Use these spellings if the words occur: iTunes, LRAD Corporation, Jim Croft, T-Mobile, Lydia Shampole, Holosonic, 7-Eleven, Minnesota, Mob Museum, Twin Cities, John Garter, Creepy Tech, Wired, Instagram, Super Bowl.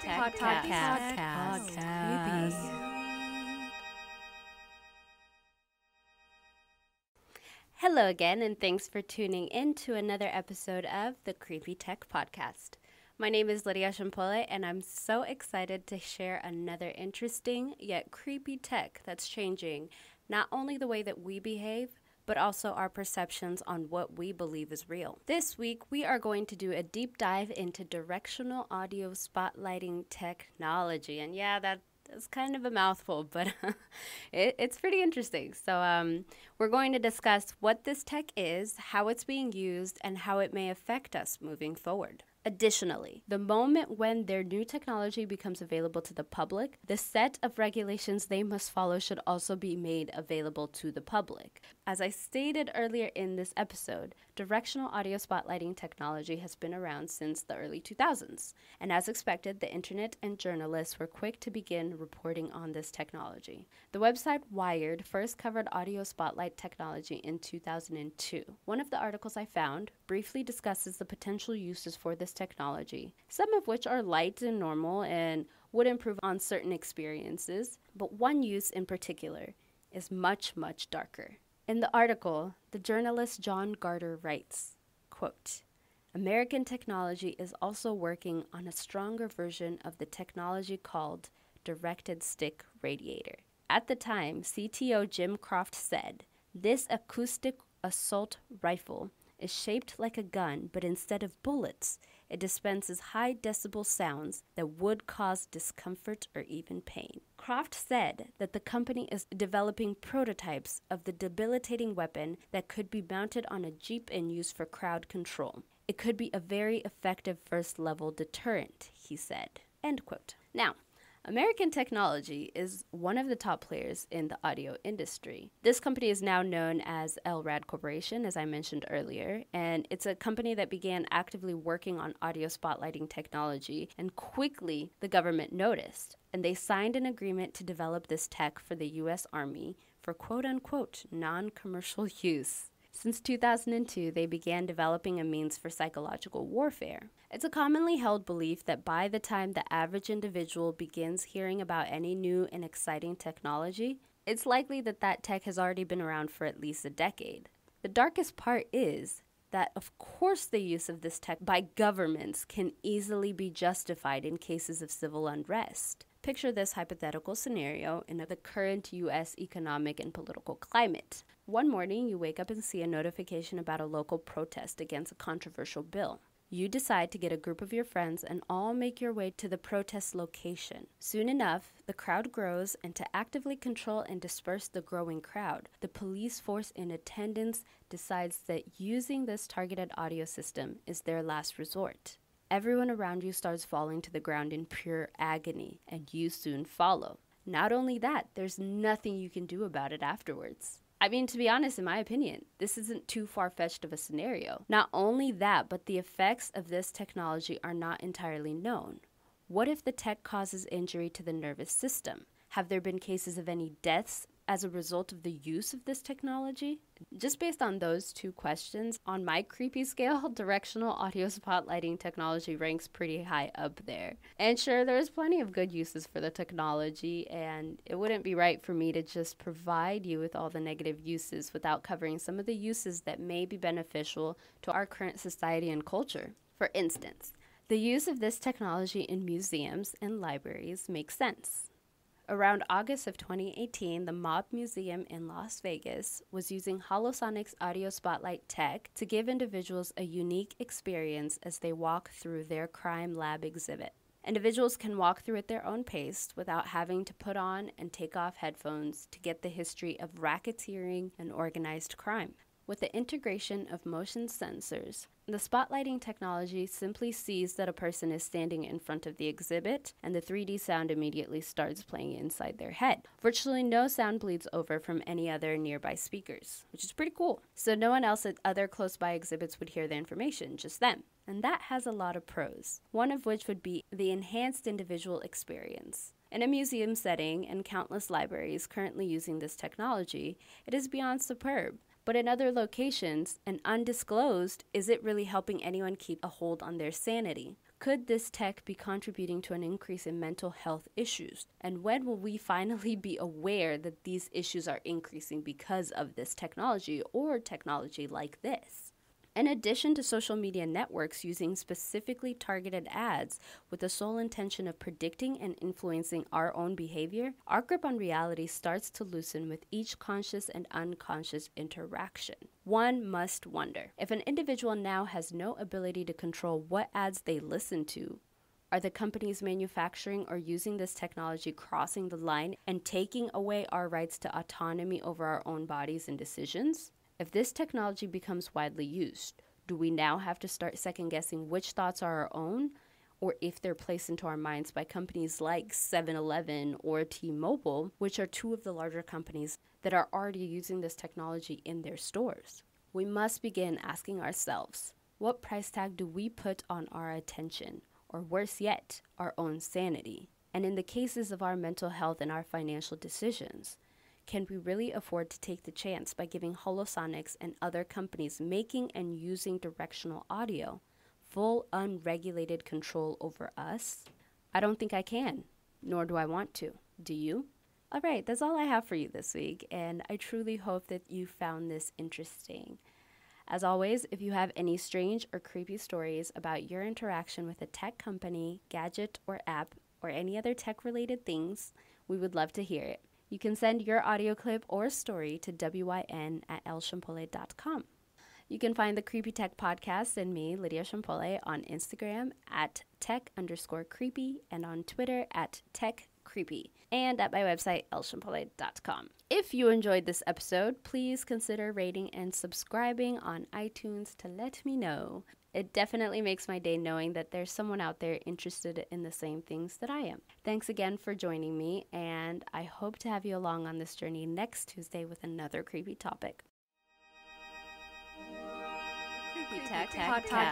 Tech Podcast. Hello again, and thanks for tuning in to another episode of the Creepy Tech Podcast. My name is Lydia Shampole, and I'm so excited to share another interesting yet creepy tech that's changing not only the way that we behave, but also our perceptions on what we believe is real. This week, we are going to do a deep dive into directional audio spotlighting technology. And yeah, that's kind of a mouthful, but it's pretty interesting. So we're going to discuss what this tech is, how it's being used, and how it may affect us moving forward. Additionally, the moment when their new technology becomes available to the public, the set of regulations they must follow should also be made available to the public. As I stated earlier in this episode, directional audio spotlighting technology has been around since the early 2000s, and as expected, the internet and journalists were quick to begin reporting on this technology. The website Wired first covered audio spotlight technology in 2002. One of the articles I found briefly discusses the potential uses for this technology, some of which are light and normal and would improve on certain experiences, but one use in particular is much, much darker. In the article, the journalist John Garter writes, quote, "American technology is also working on a stronger version of the technology called directed stick radiator. At the time, CTO Jim Croft said, 'This acoustic assault rifle is shaped like a gun, but instead of bullets, it dispenses high decibel sounds that would cause discomfort or even pain.'" Croft said that the company is developing prototypes of the debilitating weapon that could be mounted on a Jeep and used for crowd control. "It could be a very effective first-level deterrent," he said. End quote. Now, American Technology is one of the top players in the audio industry. This company is now known as LRAD Corporation, as I mentioned earlier, and it's a company that began actively working on audio spotlighting technology, and quickly the government noticed, and they signed an agreement to develop this tech for the U.S. Army for quote-unquote non-commercial use. Since 2002, they began developing a means for psychological warfare. It's a commonly held belief that by the time the average individual begins hearing about any new and exciting technology, it's likely that that tech has already been around for at least a decade. The darkest part is that, of course, the use of this tech by governments can easily be justified in cases of civil unrest. Picture this hypothetical scenario in the current U.S. economic and political climate. One morning, you wake up and see a notification about a local protest against a controversial bill. You decide to get a group of your friends and all make your way to the protest location. Soon enough, the crowd grows, and to actively control and disperse the growing crowd, the police force in attendance decides that using this targeted audio system is their last resort. Everyone around you starts falling to the ground in pure agony, and you soon follow. Not only that, there's nothing you can do about it afterwards. I mean, to be honest, in my opinion, this isn't too far-fetched of a scenario. Not only that, but the effects of this technology are not entirely known. What if the tech causes injury to the nervous system? Have there been cases of any deaths as a result of the use of this technology? Just based on those two questions, on my creepy scale, directional audio spotlighting technology ranks pretty high up there. And sure, there's plenty of good uses for the technology, and it wouldn't be right for me to just provide you with all the negative uses without covering some of the uses that may be beneficial to our current society and culture. For instance, the use of this technology in museums and libraries makes sense. Around August of 2018, the Mob Museum in Las Vegas was using Holosonic's audio spotlight tech to give individuals a unique experience as they walk through their crime lab exhibit. Individuals can walk through at their own pace without having to put on and take off headphones to get the history of racketeering and organized crime. With the integration of motion sensors, the spotlighting technology simply sees that a person is standing in front of the exhibit, and the 3D sound immediately starts playing inside their head. Virtually no sound bleeds over from any other nearby speakers, which is pretty cool. So no one else at other close-by exhibits would hear the information, just them. And that has a lot of pros, one of which would be the enhanced individual experience. In a museum setting and countless libraries currently using this technology, it is beyond superb. But in other locations, and undisclosed, is it really helping anyone keep a hold on their sanity? Could this tech be contributing to an increase in mental health issues? And when will we finally be aware that these issues are increasing because of this technology or technology like this? In addition to social media networks using specifically targeted ads with the sole intention of predicting and influencing our own behavior, our grip on reality starts to loosen with each conscious and unconscious interaction. One must wonder, if an individual now has no ability to control what ads they listen to, are the companies manufacturing or using this technology crossing the line and taking away our rights to autonomy over our own bodies and decisions? If this technology becomes widely used, do we now have to start second-guessing which thoughts are our own, or if they're placed into our minds by companies like 7-Eleven or T-Mobile, which are two of the larger companies that are already using this technology in their stores? We must begin asking ourselves, what price tag do we put on our attention, or worse yet, our own sanity? And in the cases of our mental health and our financial decisions, can we really afford to take the chance by giving Holosonics and other companies making and using directional audio full unregulated control over us? I don't think I can, nor do I want to. Do you? All right, that's all I have for you this week, and I truly hope that you found this interesting. As always, if you have any strange or creepy stories about your interaction with a tech company, gadget, or app, or any other tech-related things, we would love to hear it. You can send your audio clip or story to wyn@lshampole.com. You can find the Creepy Tech podcast and me, Lydia Shampole, on Instagram at tech_creepy and on Twitter at techcreepy and at my website, lshampole.com. If you enjoyed this episode, please consider rating and subscribing on iTunes to let me know. It definitely makes my day knowing that there's someone out there interested in the same things that I am. Thanks again for joining me, and I hope to have you along on this journey next Tuesday with another creepy topic. Creepy Tech Podcast.